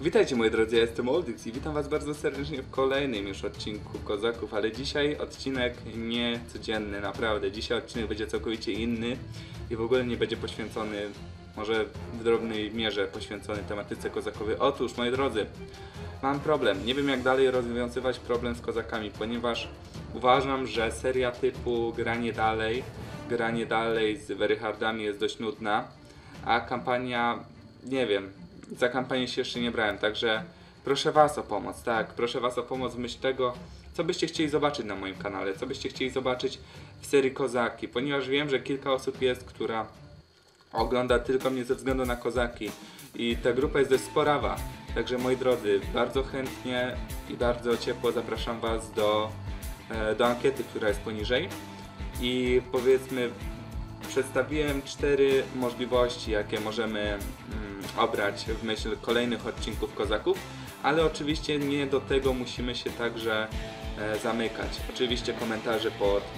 Witajcie moi drodzy, ja jestem OltiX i witam was bardzo serdecznie w kolejnym już odcinku Kozaków, ale dzisiaj odcinek nie codzienny, naprawdę. Dzisiaj odcinek będzie całkowicie inny i w ogóle nie będzie poświęcony, może w drobnej mierze poświęcony tematyce kozakowej. Otóż moi drodzy, mam problem, nie wiem jak dalej rozwiązywać problem z kozakami, ponieważ uważam, że seria typu granie dalej z Weryhardami jest dość nudna, a kampania, nie wiem, za kampanię się jeszcze nie brałem, także proszę was o pomoc, tak, proszę was o pomoc w myśl tego, co byście chcieli zobaczyć na moim kanale, co byście chcieli zobaczyć w serii Kozaki, ponieważ wiem, że kilka osób jest, która ogląda tylko mnie ze względu na Kozaki i ta grupa jest dość sporawa, także moi drodzy, bardzo chętnie i bardzo ciepło zapraszam was do ankiety, która jest poniżej i powiedzmy, przedstawiłem 4 możliwości, jakie możemy obrać w myśl kolejnych odcinków Kozaków, ale oczywiście nie do tego musimy się także zamykać. Oczywiście komentarze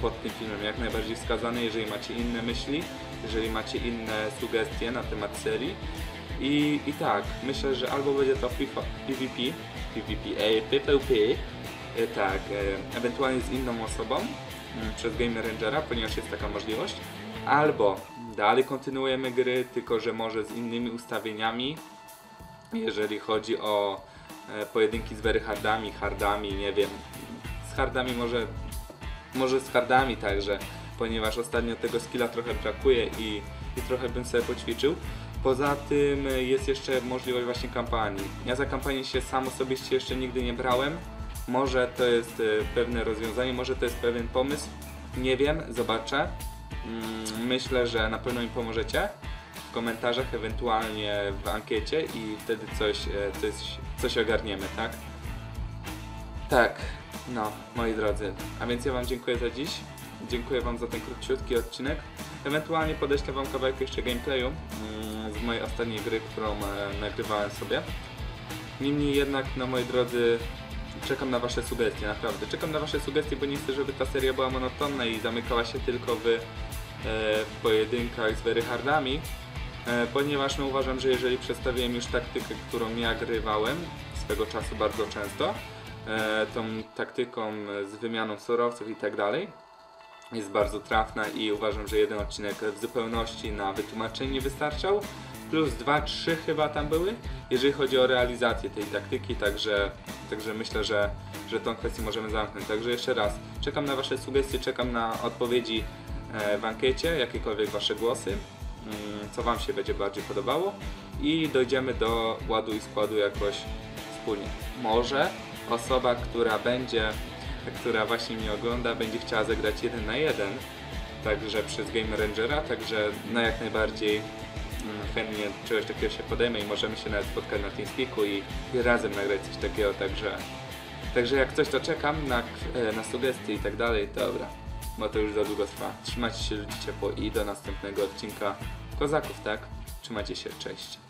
pod tym filmem jak najbardziej wskazane, jeżeli macie inne myśli, jeżeli macie inne sugestie na temat serii. I tak, myślę, że albo będzie to PvP, tak, ewentualnie z inną osobą przez GameRangera, ponieważ jest taka możliwość, albo dalej kontynuujemy gry, tylko że może z innymi ustawieniami, jeżeli chodzi o pojedynki z Weryhardami, hardami, nie wiem, z hardami może z hardami także, ponieważ ostatnio tego skilla trochę brakuje i trochę bym sobie poćwiczył. Poza tym jest jeszcze możliwość właśnie kampanii. Ja za kampanię się sam osobiście jeszcze nigdy nie brałem, może to jest pewne rozwiązanie, może to jest pewien pomysł, nie wiem, zobaczę. Myślę, że na pewno mi pomożecie w komentarzach, ewentualnie w ankiecie i wtedy coś ogarniemy, tak? Tak, no, moi drodzy, a więc ja wam dziękuję za dziś, dziękuję wam za ten króciutki odcinek, ewentualnie podeślę wam kawałek jeszcze gameplayu z mojej ostatniej gry, którą nagrywałem sobie. Niemniej jednak, no moi drodzy, czekam na wasze sugestie, naprawdę. Czekam na wasze sugestie, bo nie chcę, żeby ta seria była monotonna i zamykała się tylko w pojedynkach z Weryhardami, ponieważ no, uważam, że jeżeli przedstawiłem już taktykę, którą ja grywałem swego czasu bardzo często, tą taktyką z wymianą surowców i tak dalej, jest bardzo trafna i uważam, że jeden odcinek w zupełności na wytłumaczenie nie wystarczał, plus 2-3 chyba tam były, jeżeli chodzi o realizację tej taktyki, także myślę, że tą kwestię możemy zamknąć. Także jeszcze raz, czekam na wasze sugestie, czekam na odpowiedzi w ankiecie, jakiekolwiek wasze głosy, co wam się będzie bardziej podobało i dojdziemy do ładu i składu jakoś wspólnie. Może osoba, która właśnie mnie ogląda, będzie chciała zagrać 1 na 1, także przez GameRangera, także na jak najbardziej chętnie czegoś takiego się podejmę i możemy się nawet spotkać na Teamspeaku i razem nagrać coś takiego, także jak coś to czekam na sugestie i tak dalej, dobra, bo to już za długo trwa. Trzymajcie się, ludzie ciepło i do następnego odcinka Kozaków, tak? Trzymajcie się, cześć!